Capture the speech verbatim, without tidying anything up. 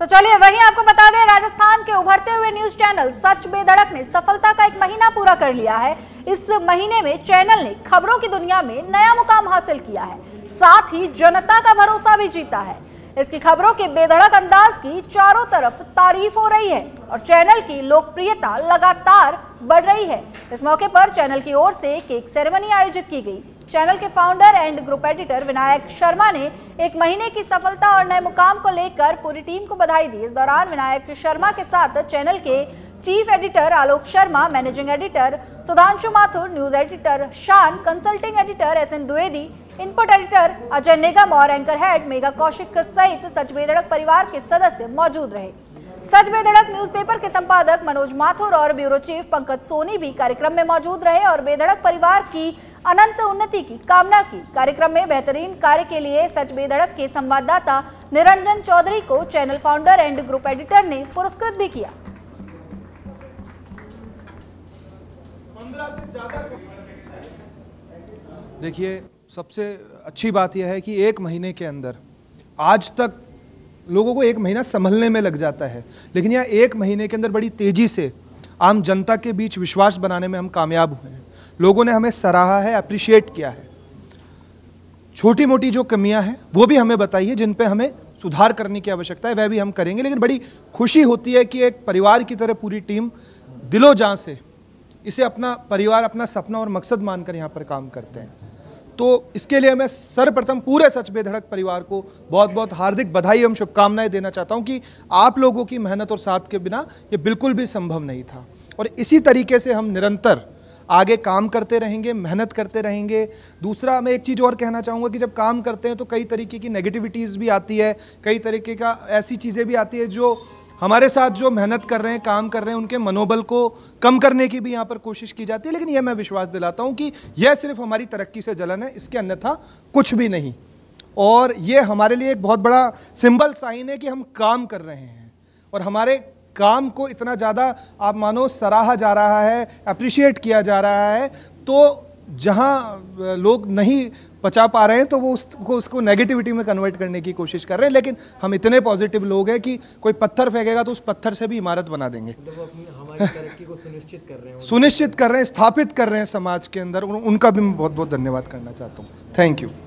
तो चलिए वहीं आपको बता दें, राजस्थान के उभरते हुए न्यूज चैनल सच बेधड़क ने सफलता का एक महीना पूरा कर लिया है। इस महीने में चैनल ने खबरों की दुनिया में नया मुकाम हासिल किया है, साथ ही जनता का भरोसा भी जीता है। इसकी खबरों के बेधड़क अंदाज की चारों तरफ तारीफ हो रही है और चैनल की लोकप्रियता लगातार बढ़ रही है। इस मौके पर चैनल की ओर से केक सेरेमनी आयोजित की गई। चैनल के founder and group editor Vinayak Sharma ने एक महीने की सफलता और नए मुकाम को लेकर पूरी टीम को बधाई दी। इस दौरान विनायक शर्मा के साथ चैनल के chief editor Alok Sharma, managing editor Sudhanshu Mathur, news editor शान, consulting editor S N Dwivedi, input editor Ajay Nigam और एंकर हेड मेगा कौशिक सहित सच बेधड़क परिवार के सदस्य मौजूद रहे। सच बेधड़क न्यूज़पेपर के संपादक मनोज माथुर और ब्यूरो चीफ पंकज सोनी भी कार्यक्रम में मौजूद रहे और बेधड़क परिवार की अनंत उन्नति की कामना की। कार्यक्रम में बेहतरीन कार्य के लिए सच बेधड़क के संवाददाता निरंजन चौधरी को channel founder and group editor ने पुरस्कृत भी किया। देखिए, सबसे अच्छी बात यह है कि एक महीने के अंदर, आज तक लोगों को एक महीना संभलने में लग जाता है, लेकिन यह एक महीने के अंदर बड़ी तेज़ी से आम जनता के बीच विश्वास बनाने में हम कामयाब हुए हैं। लोगों ने हमें सराहा है, अप्रिशिएट किया है। छोटी मोटी जो कमियां हैं वो भी हमें बताइए, जिन पे हमें सुधार करने की आवश्यकता है वह भी हम करेंगे। लेकिन बड़ी खुशी होती है कि एक परिवार की तरह पूरी टीम दिलो जान से इसे अपना परिवार, अपना सपना और मकसद मानकर यहाँ पर काम करते हैं। तो इसके लिए मैं सर्वप्रथम पूरे सच बेधड़क परिवार को बहुत बहुत हार्दिक बधाई एवं शुभकामनाएं देना चाहता हूं कि आप लोगों की मेहनत और साथ के बिना ये बिल्कुल भी संभव नहीं था। और इसी तरीके से हम निरंतर आगे काम करते रहेंगे, मेहनत करते रहेंगे। दूसरा, मैं एक चीज़ और कहना चाहूँगा कि जब काम करते हैं तो कई तरीके की नेगेटिविटीज़ भी आती है, कई तरीके का ऐसी चीज़ें भी आती है जो हमारे साथ जो मेहनत कर रहे हैं, काम कर रहे हैं, उनके मनोबल को कम करने की भी यहाँ पर कोशिश की जाती है। लेकिन यह मैं विश्वास दिलाता हूँ कि यह सिर्फ हमारी तरक्की से जलन है, इसके अन्यथा कुछ भी नहीं। और ये हमारे लिए एक बहुत बड़ा सिंबल साइन है कि हम काम कर रहे हैं और हमारे काम को इतना ज़्यादा, आप मानो, सराहा जा रहा है, अप्रिशिएट किया जा रहा है। तो जहाँ लोग नहीं बचा पा रहे हैं तो वो उसको उसको नेगेटिविटी में कन्वर्ट करने की कोशिश कर रहे हैं, लेकिन हम इतने पॉजिटिव लोग हैं कि कोई पत्थर फेंकेगा तो उस पत्थर से भी इमारत बना देंगे। तो अपनी हमारी तरक्की को सुनिश्चित कर रहे हैं, सुनिश्चित कर रहे हैं, स्थापित कर रहे हैं समाज के अंदर। उनका भी मैं बहुत बहुत धन्यवाद करना चाहता हूँ। Thank you.